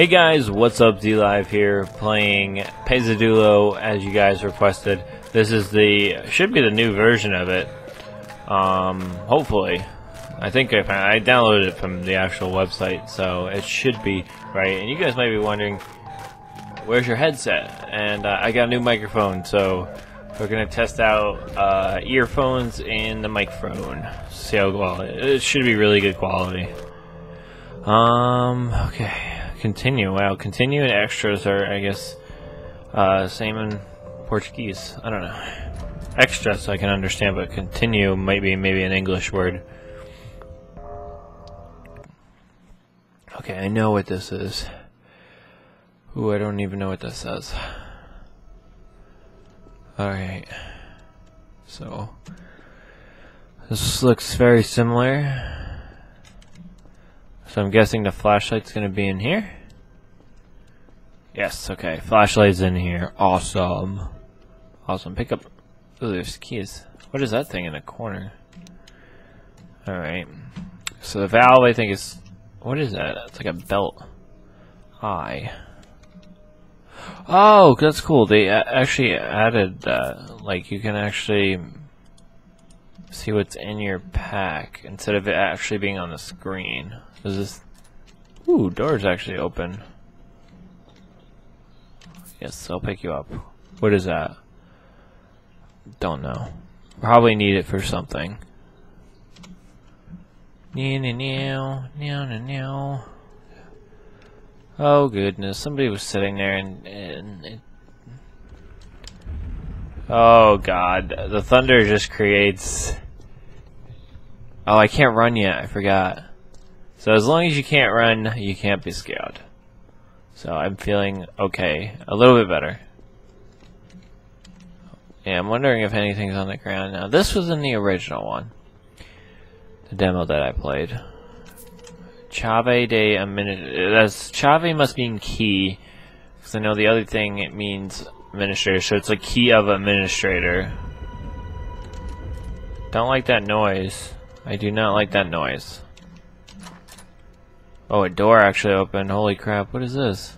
Hey guys, what's up? DLive here, playing Pesadelo as you guys requested. This is should be the new version of it. Hopefully, I downloaded it from the actual website, so it should be right. And you guys might be wondering, where's your headset? And I got a new microphone, so we're gonna test out earphones and the microphone. See how quality. It should be really good quality. Okay. Continue. Wow, continue and extras are, I guess, same in Portuguese. I don't know. Extras I can understand, but continue might be maybe an English word. Okay, I know what this is. Ooh, I don't even know what this says. Alright. So, this looks very similar. So I'm guessing the flashlight's gonna be in here? Yes, okay, flashlight's in here. Awesome. Awesome, pick up... Ooh, there's keys. What is that thing in the corner? Alright. So the valve, I think, is... What is that? It's like a belt. Eye. Oh, that's cool. They actually added that. Like, you can actually see what's in your pack instead of it actually being on the screen. Is this... Ooh, door's actually open. Yes, I'll pick you up. What is that? Don't know. Probably need it for something. No. Oh goodness, somebody was sitting there and it... Oh god, the thunder just creates... Oh, I can't run yet, I forgot. So as long as you can't run, you can't be scared. So I'm feeling okay. A little bit better. Yeah, I'm wondering if anything's on the ground now. This was in the original one. The demo that I played. Chave de a minute. That's Chave must mean key. Because I know the other thing, it means administrator. So it's like key of administrator. Don't like that noise. I do not like that noise. Oh, a door actually opened. Holy crap, what is this?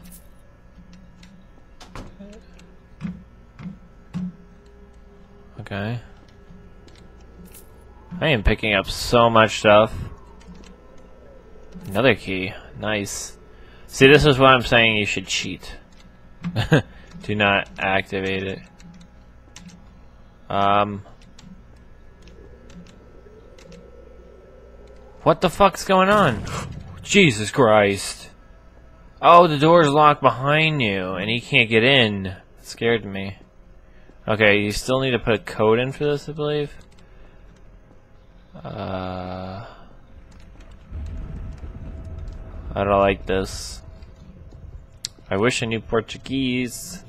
Okay. I am picking up so much stuff. Another key. Nice. See, this is what I'm saying, you should cheat. Do not activate it. What the fuck's going on? Jesus Christ. Oh, the door's locked behind you, and he can't get in. It scared me. Okay, you still need to put a code in for this, I believe. I don't like this. I wish I knew Portuguese.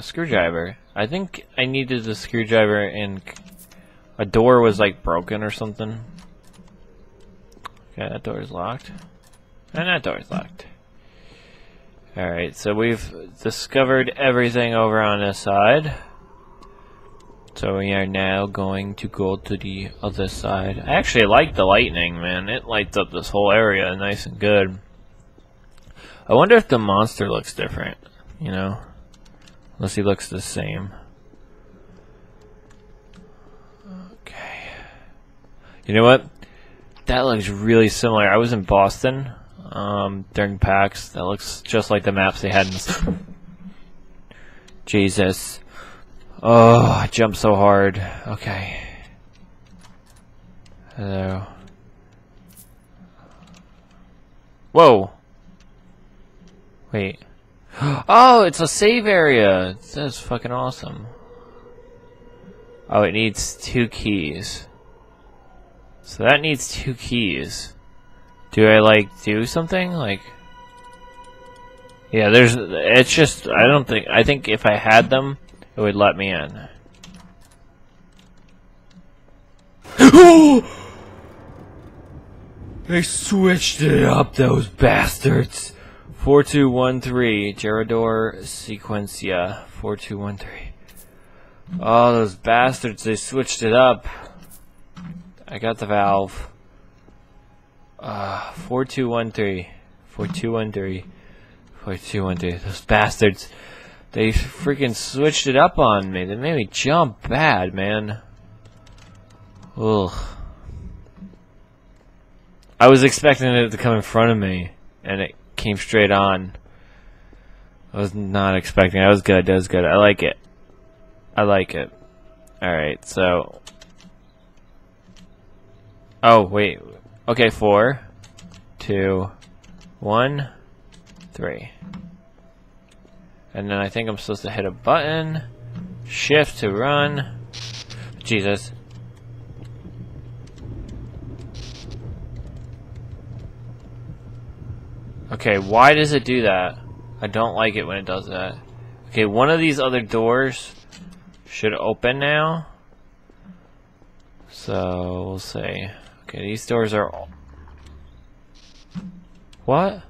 Screwdriver. I think I needed a screwdriver, and a door was, like, broken or something. Okay, that door is locked. And that door is locked. Alright, so we've discovered everything over on this side. So we are now going to go to the other side. I actually like the lightning, man. It lights up this whole area nice and good. I wonder if the monster looks different, you know? Unless he looks the same. Okay. You know what? That looks really similar. I was in Boston during PAX. That looks just like the maps they had in this. Jesus. Oh, I jumped so hard. Okay. Hello. Whoa. Wait. Oh, it's a save area. That's fucking awesome. Oh, it needs two keys. So that needs two keys. Do I, like, do something? Like... Yeah, there's... It's just... I don't think... I think if I had them, it would let me in. Oh! They switched it up, those bastards! 4213. Gerador Sequencia. 4213. Oh, those bastards, they switched it up. I got the valve. 4213. Those bastards. They freaking switched it up on me. They made me jump bad, man. Ugh. I was expecting it to come in front of me, and it came straight on. I was not expecting. That was good. That was good. I like it. I like it. Alright, so... Oh, wait. Okay, 4, 2, 1, 3. And then I think I'm supposed to hit a button. Shift to run. Jesus. Okay, why does it do that? I don't like it when it does that. Okay, one of these other doors should open now. So, we'll see. Okay, these doors are... What?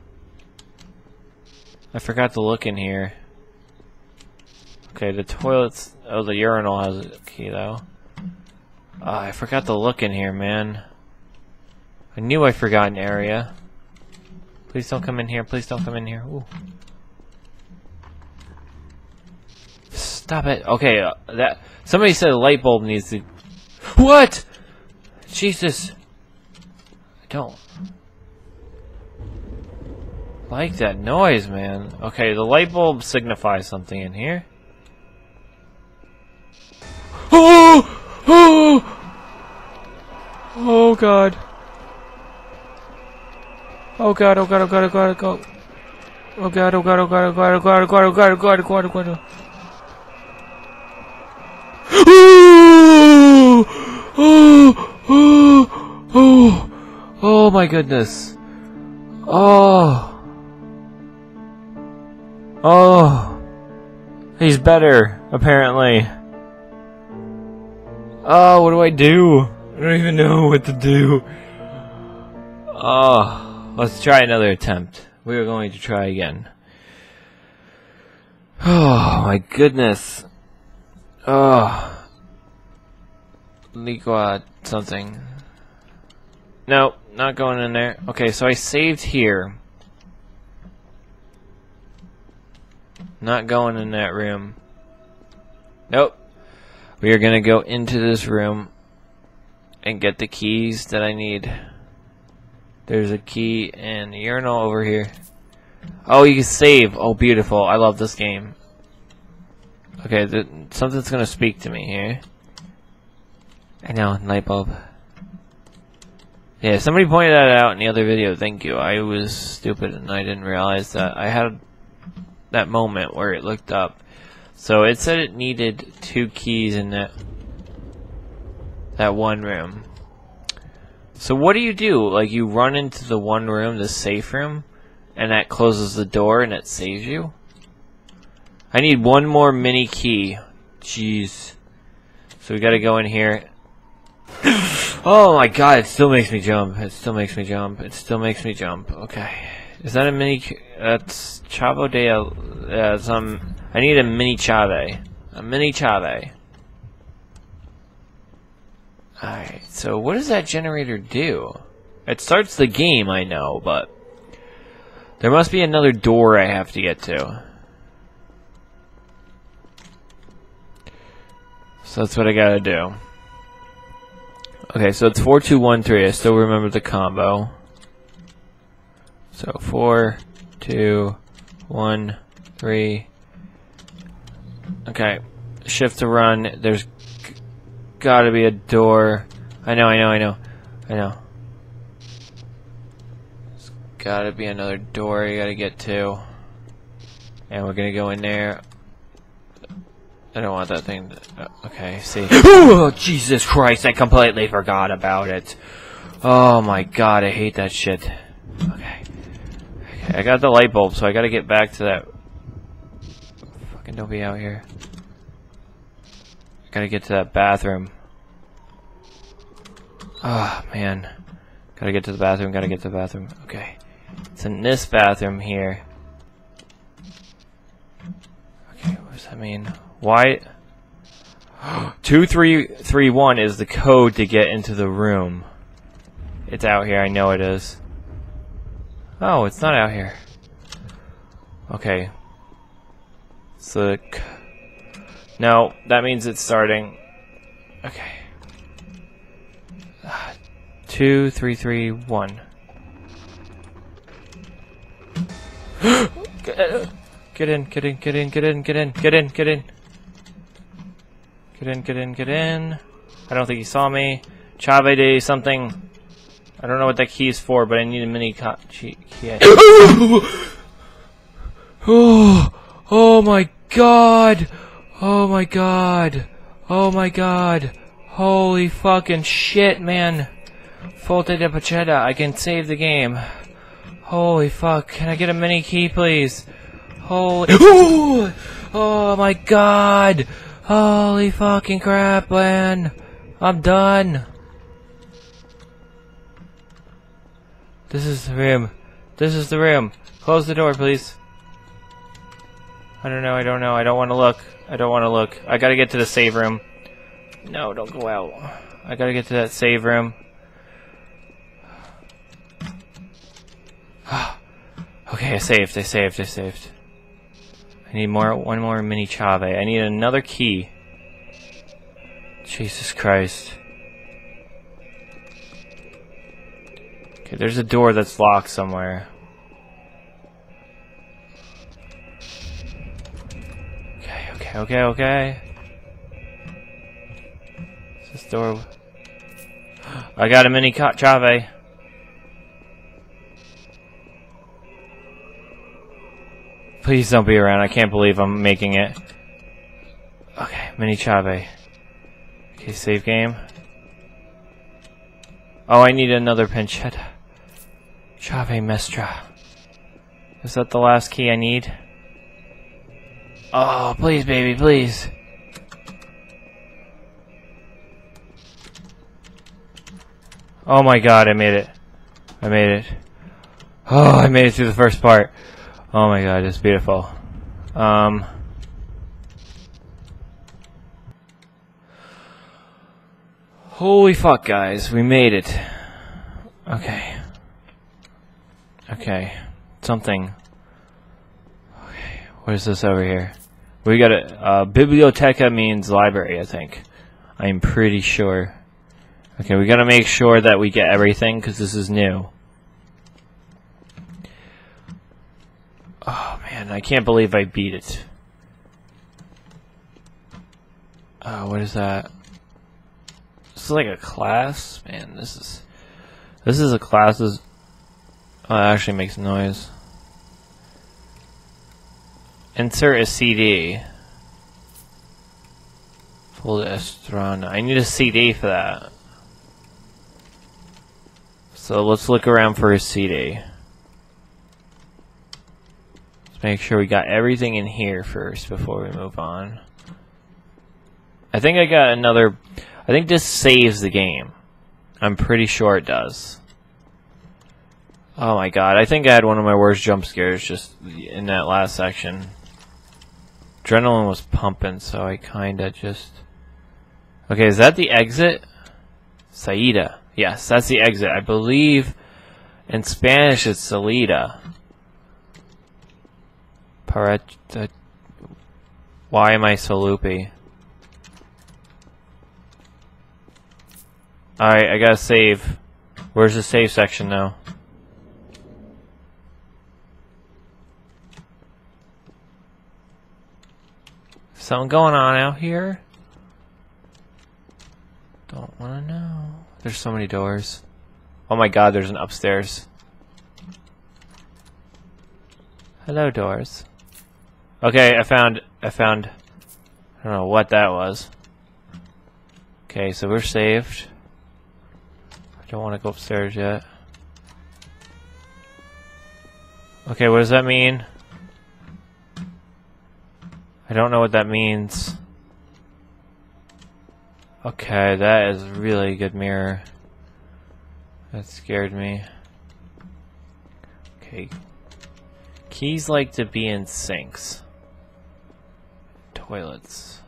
I forgot to look in here. Okay, the toilet's... Oh, the urinal has a key, though. I forgot to look in here, man. I knew I forgot an area. Please don't come in here. Please don't come in here. Ooh. Stop it. Okay, that somebody said a light bulb needs to... What? Jesus. I don't like that noise, man. Okay, the light bulb signifies something in here. Oh! Oh! Oh, God. Oh God, oh God, oh God, oh God, oh God. Oh God, oh God, oh God, oh God, oh God, oh God, oh God, oh God, oh God, oh God, oh God. Oh my goodness. Oh. Oh. He's better, apparently. Oh, what do I do? I don't even know what to do. Oh. Let's try another attempt. We are going to try again. Oh my goodness. Oh. Liqua something. Nope, not going in there. Okay, so I saved here. Not going in that room. Nope. We are going to go into this room and get the keys that I need. There's a key and a urinal over here. Oh, you can save. Oh, beautiful. I love this game. Okay, something's going to speak to me here. I know, light bulb. Yeah, somebody pointed that out in the other video. Thank you. I was stupid and I didn't realize that. I had that moment where it looked up. So it said it needed 2 keys in that one room. So what do? Like, you run into the one room, the safe room, and that closes the door and it saves you? I need one more mini key. Jeez. So we gotta go in here. Oh my god, it still makes me jump. It still makes me jump. It still makes me jump. Okay. Is that a mini key? That's Chavo de... I need a mini Chave. A mini Chave. Alright, so what does that generator do? It starts the game, I know, but... There must be another door I have to get to. So that's what I gotta do. Okay, so it's 4, 2, 1, 3. I still remember the combo. So 4, 2, 1, 3. Okay, shift to run. There's... gotta be a door. I know, I know, I know, I know. There's gotta be another door you gotta get to. And we're gonna go in there. I don't want that thing to, okay, see. Oh, Jesus Christ, I completely forgot about it. Oh my god, I hate that shit. Okay. Okay, I got the light bulb, so I gotta get back to that. Fucking don't be out here. Gotta get to that bathroom. Ah, oh, man. Gotta get to the bathroom, gotta get to the bathroom. Okay. It's in this bathroom here. Okay, what does that mean? Why? 2331 is the code to get into the room. It's out here, I know it is. Oh, it's not out here. Okay. Sick. No, that means it's starting. Okay. 2, 3, 3, 1. Get in. I don't think he saw me. Chave de something. I don't know what that key is for, but I need a mini key. Oh my god! Oh my god! Oh my god! Holy fucking shit, man! Volta de Pacheta, I can save the game. Holy fuck, can I get a mini key, please? Holy. Ooh! Oh my god! Holy fucking crap, man! I'm done! This is the room. This is the room. Close the door, please. I don't know. I don't want to look. I gotta get to the save room. No, don't go out. I gotta get to that save room. Okay, I saved. I need one more mini Chave. I need another key. Jesus Christ. Okay, there's a door that's locked somewhere. Okay. Is this door? I got a mini Chave. Please don't be around. I can't believe I'm making it. Okay, mini Chave. Okay, save game. Oh, I need another Panchetta. Chave Mestra. Is that the last key I need? Oh, please, baby, please. Oh my god, I made it. Oh, I made it through the first part. Oh my god, it's beautiful. Holy fuck, guys, we made it. Okay. Something. Okay, what is this over here? We got a biblioteca means library, I think. I'm pretty sure. Okay, we gotta make sure that we get everything, because this is new. Oh man, I can't believe I beat it. Oh, what is that? This is like a class? Man, this is a class. This, oh, it actually makes noise. Insert a CD. Full Estron. I need a CD for that. So let's look around for a CD. Make sure we got everything in here first before we move on. I think I got another. I think this saves the game. I'm pretty sure it does. Oh my god, I think I had one of my worst jump scares just in that last section. Adrenaline was pumping, so I kinda just. Okay, is that the exit? Saída. Yes, that's the exit. I believe in Spanish it's Salida. Why am I so loopy? Alright, I gotta save. Where's the save section now? Something going on out here? Don't wanna know. There's so many doors. Oh my god, there's an upstairs. Hello, doors. Okay, I found, I don't know what that was. Okay, so we're saved. I don't want to go upstairs yet. Okay, what does that mean? I don't know what that means. Okay, that is really good mirror. That scared me. Okay. Keys like to be in sinks. Toilets.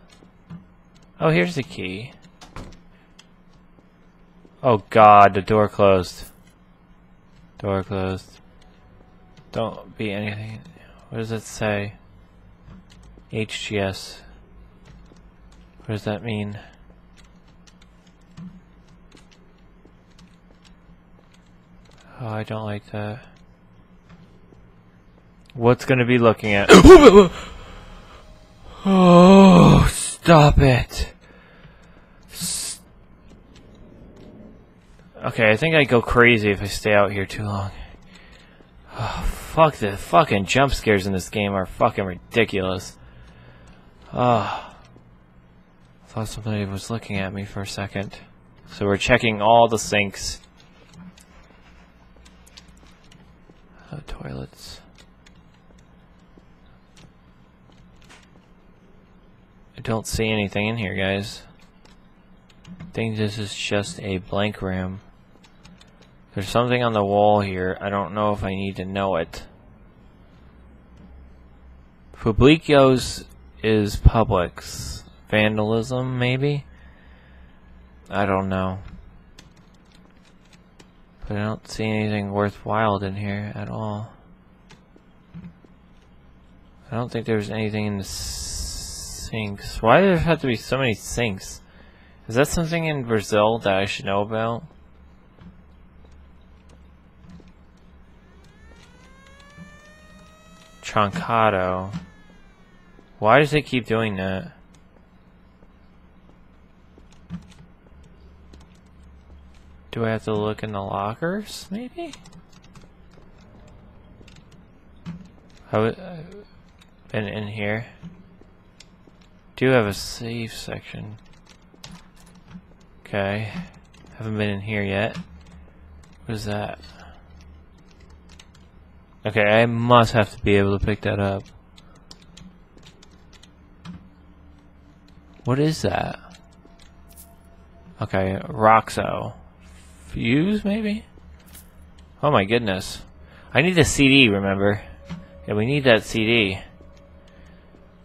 Oh, here's the key. Oh god, the door closed. Don't be anything. What does it say? HGS. What does that mean? Oh, I don't like that. What's gonna be looking at? Oh, stop it. Okay, I think I go crazy if I stay out here too long. Oh, fuck, the fucking jump scares in this game are fucking ridiculous. Ah, I thought somebody was looking at me for a second. So we're checking all the sinks. Oh, toilets. I don't see anything in here, guys. I think this is just a blank room. There's something on the wall here. I don't know if I need to know it. Publico's is Publix. Vandalism, maybe? I don't know. But I don't see anything worthwhile in here at all. I don't think there's anything in the sinks. Why do there have to be so many sinks? Is that something in Brazil that I should know about? Troncado. Why does it keep doing that? Do I have to look in the lockers, maybe? I've been in here. Do have a safe section. Okay. Haven't been in here yet. What is that? Okay, I must have to be able to pick that up. What is that? Okay, Roxo. Fuse, maybe? Oh my goodness. I need the CD, remember? Yeah, we need that CD.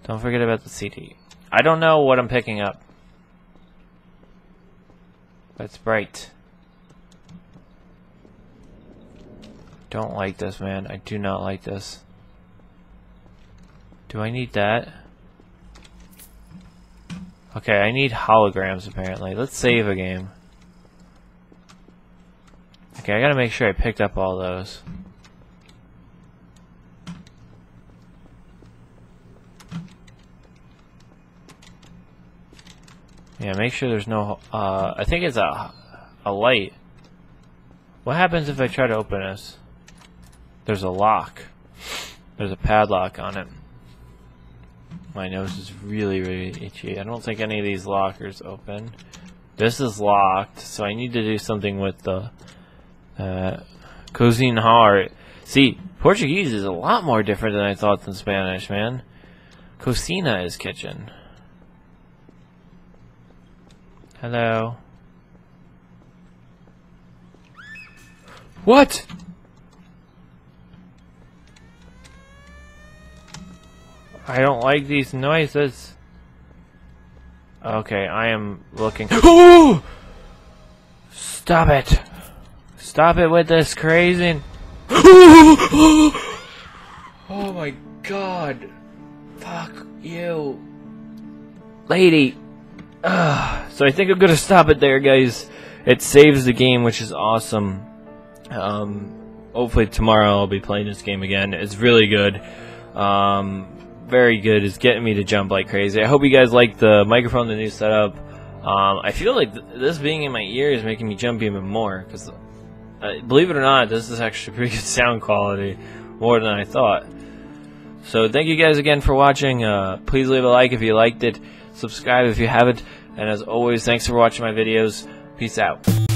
Don't forget about the CD. I don't know what I'm picking up. That's bright. Don't like this, man. I do not like this. Do I need that? Okay, I need holograms apparently. Let's save a game. Okay, I gotta make sure I picked up all those. Yeah, make sure there's no... I think it's a light. What happens if I try to open this? There's a lock. There's a padlock on it. My nose is really, really itchy. I don't think any of these lockers open. This is locked, so I need to do something with the... Cuisine Heart. See, Portuguese is a lot more different than I thought than Spanish, man. Cocina is kitchen. Hello. What? I don't like these noises. Okay, I am looking. Oh! Stop it. Stop it with this crazing. Oh my god. Fuck you. Lady. So I think I'm gonna stop it there, guys. It saves the game, which is awesome. Hopefully tomorrow I'll be playing this game again. It's really good. Very good. It's getting me to jump like crazy. I hope you guys like the microphone, the new setup. I feel like this being in my ear is making me jump even more, because believe it or not, this is actually pretty good sound quality, more than I thought. So thank you guys again for watching. Please leave a like if you liked it, subscribe if you haven't, and as always, thanks for watching my videos. Peace out.